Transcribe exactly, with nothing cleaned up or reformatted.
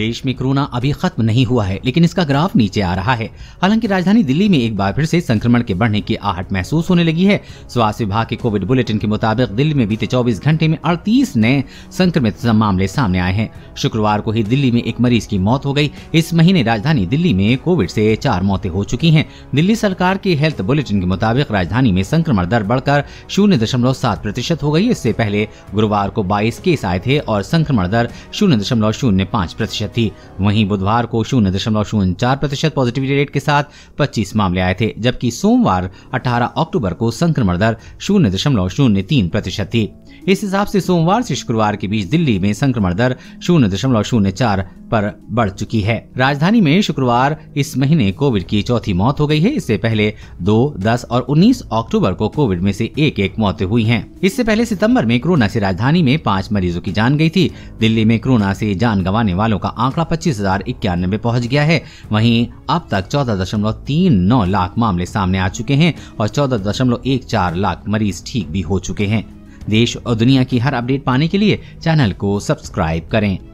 देश में कोरोना अभी खत्म नहीं हुआ है, लेकिन इसका ग्राफ नीचे आ रहा है। हालांकि राजधानी दिल्ली में एक बार फिर से संक्रमण के बढ़ने की आहट महसूस होने लगी है। स्वास्थ्य विभाग के कोविड बुलेटिन के मुताबिक दिल्ली में बीते चौबीस घंटे में अड़तीस नए संक्रमित मामले सामने आए हैं। शुक्रवार को ही दिल्ली में एक मरीज की मौत हो गई। इस महीने राजधानी दिल्ली में कोविड से चार मौतें हो चुकी हैं। दिल्ली सरकार के हेल्थ बुलेटिन के मुताबिक राजधानी में संक्रमण दर बढ़कर शून्य दशमलव सात प्रतिशत हो गई। इससे पहले गुरुवार को बाईस केस आए थे और संक्रमण दर शून्य दशमलव शून्य पाँच प्रतिशत थी। वहीं बुधवार को शून्य दशमलव शून्य चार प्रतिशत पॉजिटिविटी रेट के साथ पच्चीस मामले आए थे, जबकि सोमवार अठारह अक्टूबर को संक्रमण दर शून्य दशमलव शून्य तीन प्रतिशत थी। इस हिसाब से सोमवार से शुक्रवार के बीच दिल्ली में संक्रमण दर शून्य दशमलव शून्य चार पर बढ़ चुकी है। राजधानी में शुक्रवार इस महीने कोविड की चौथी मौत हो गई है। इससे पहले दो, दस और उन्नीस अक्टूबर को कोविड में से एक एक मौतें हुई हैं। इससे पहले सितंबर में कोरोना से राजधानी में पाँच मरीजों की जान गई थी। दिल्ली में कोरोना से जान गंवाने वालों का आंकड़ा पच्चीस हजार इक्यानवे पहुँच गया है। वहीं अब तक चौदह दशमलव तीन नौ लाख मामले सामने आ चुके हैं और चौदह दशमलव एक चार लाख मरीज ठीक भी हो चुके हैं। देश और दुनिया की हर अपडेट पाने के लिए चैनल को सब्सक्राइब करें।